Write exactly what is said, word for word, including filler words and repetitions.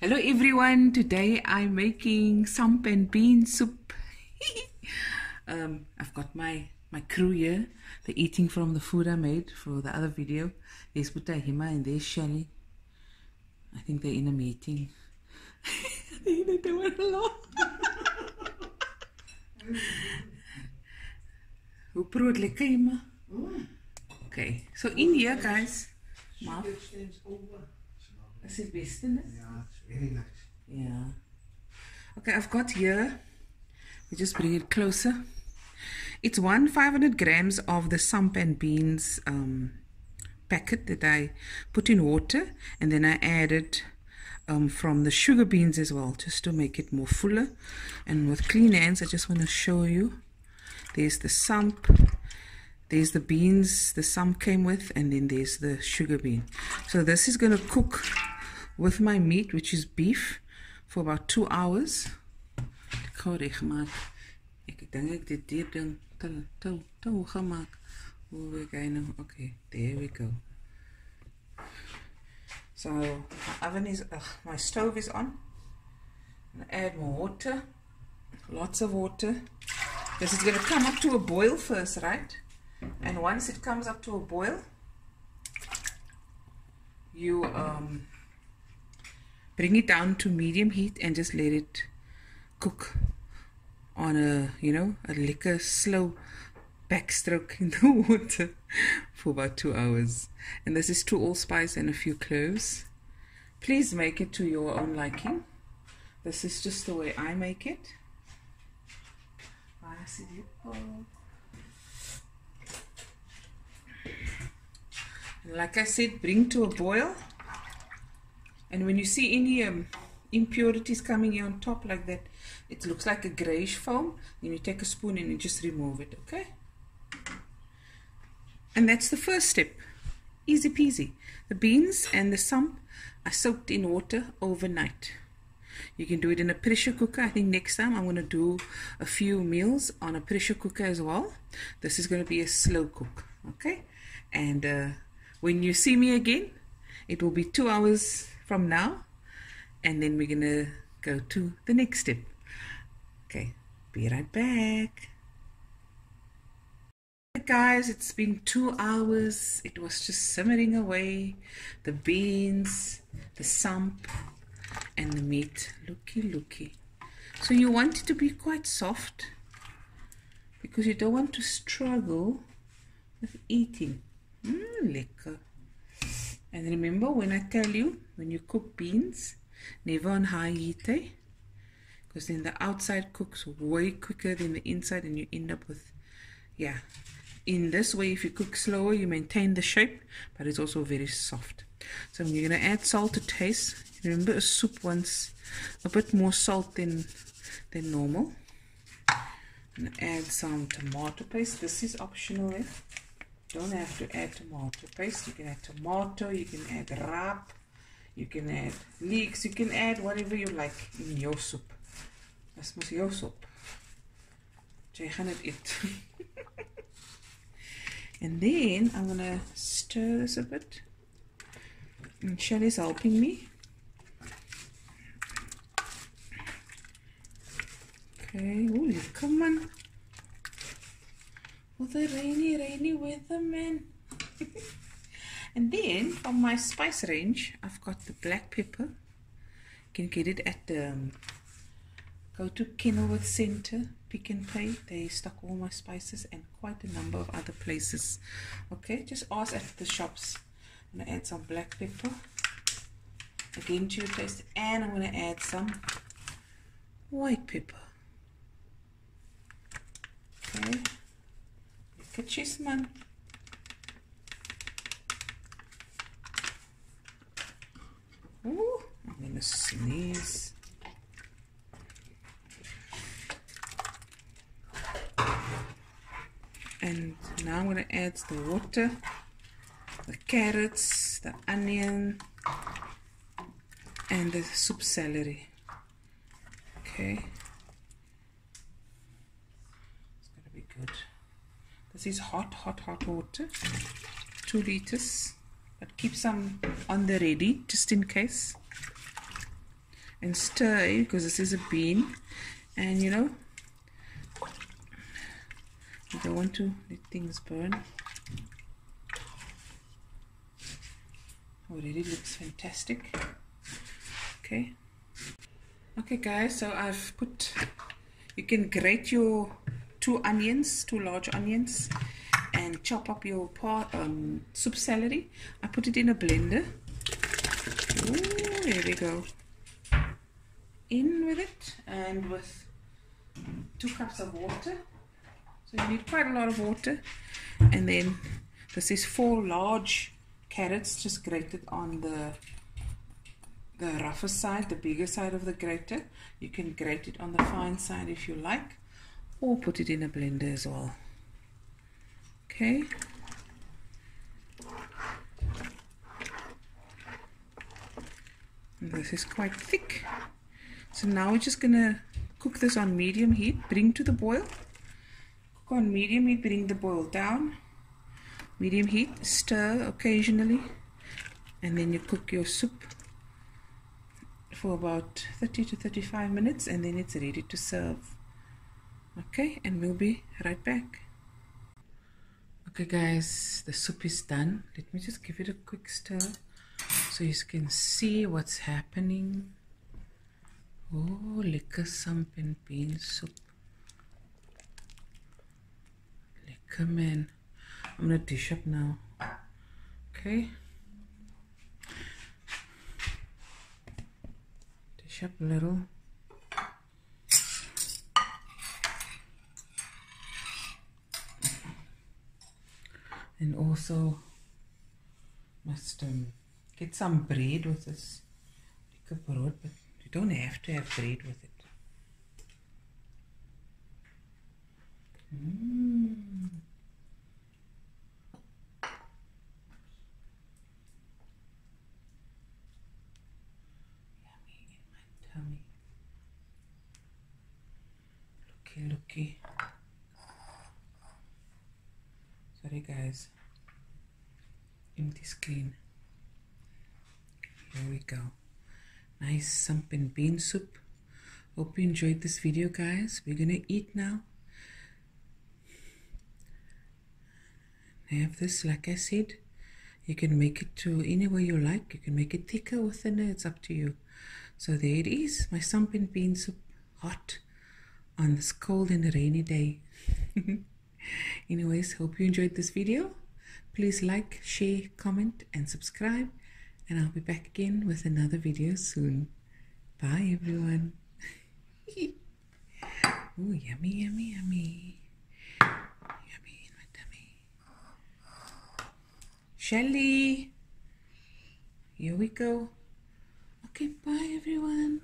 Hello everyone, today I'm making samp and bean soup. um, I've got my, my crew here. They're eating from the food I made for the other video. There's Bhuta Hema and there's Shelly. I think they're in a meeting. They don't want to laugh. Okay, so in here guys, Marv. Is it best, isn't it? Yeah, it's very nice. Yeah. Okay, I've got here. We just bring it closer. It's one five hundred grams of the samp and beans um, packet that I put in water, and then I added um, from the sugar beans as well, just to make it more fuller. And with clean hands, I just want to show you. There's the samp. There's the beans the samp came with, and then there's the sugar bean. So this is going to cook with my meat, which is beef, for about two hours. Okay, there we go. So my oven is, uh, my stove is on. I'm gonna add more water, lots of water, because it's going to come up to a boil first, right? And once it comes up to a boil, you um, bring it down to medium heat and just let it cook on a, you know, a lekker slow backstroke in the water for about two hours. And this is two allspice and a few cloves. Please make it to your own liking. This is just the way I make it. I see you all. Like I said, bring to a boil, and when you see any um, impurities coming here on top like that, it looks like a grayish foam, then you take a spoon and you just remove it, okay? And that's the first step. Easy peasy. The beans and the samp are soaked in water overnight. You can do it in a pressure cooker. I think next time I'm going to do a few meals on a pressure cooker as well. This is going to be a slow cook, okay? And uh, when you see me again, it will be two hours from now, and then we're gonna go to the next step. Okay, be right back. Hey guys, it's been two hours. It was just simmering away. The beans, the samp, and the meat. Looky, looky. So you want it to be quite soft, because you don't want to struggle with eating. Mmm, lekker. And remember when I tell you, when you cook beans, never on high heat, eh? Because then the outside cooks way quicker than the inside, and you end up with, yeah. In this way, if you cook slower, you maintain the shape, but it's also very soft. So you're going to add salt to taste. Remember, a soup wants a bit more salt than, than normal. I'm going to add some tomato paste. This is optional, eh? Don't have to add tomato paste. You can add tomato, you can add raap, you can add leeks, you can add whatever you like in your soup. That's must your soup. Jy gaan dit eet. And then I'm gonna stir this a bit. And Shelly's helping me. Okay, oh come on. Oh, the rainy, rainy weather, man. And then from my spice range, I've got the black pepper. You can get it at the um, go to Kenilworth Center, Pick and Pay. They stock all my spices and quite a number of other places. Okay, just ask at the shops. I'm gonna add some black pepper again to your taste, and I'm gonna add some white pepper. Okay. Cheese man. Ooh, I'm gonna sneeze. And now I'm gonna add the water, the carrots, the onion, and the soup celery. Okay. It's gonna be good. This is hot, hot, hot water, two liters, but keep some on the ready just in case. and stir it, because this is a bean, and you know, you don't want to let things burn. Already looks fantastic. Okay. Okay guys, so I've put, you can grate your two onions, two large onions, and chop up your part, um, soup celery. I put it in a blender. Ooh, there we go. In with it, and with two cups of water. So you need quite a lot of water. And then this is four large carrots, just grated on the the rougher side, the bigger side of the grater. You can grate it on the fine side if you like, or put it in a blender as well. Okay, and this is quite thick, so now we're just gonna cook this on medium heat, bring to the boil, cook on medium heat, bring the boil down, medium heat, stir occasionally, and then you cook your soup for about thirty to thirty-five minutes, and then it's ready to serve. Okay, and we'll be right back. Okay guys, the soup is done. Let me just give it a quick stir so you can see what's happening. Oh, lekker samp en bean soup. Lekker man. I'm gonna dish up now. Okay, up a little. And also must um, get some bread with this, like a bread, but you don't have to have bread with it. Mm. Looky, sorry guys, empty screen. Here we go. Nice samp and bean soup. Hope you enjoyed this video guys. We're gonna eat now. I have this, like I said, you can make it to any way you like. You can make it thicker or thinner, it's up to you. So there it is, my samp and bean soup, hot on this cold and rainy day. Anyways, hope you enjoyed this video. Please like, share, comment and subscribe, and I'll be back again with another video soon. Bye everyone. Ooh, yummy yummy yummy, yummy in my tummy. Shelly, here we go. Okay, bye everyone.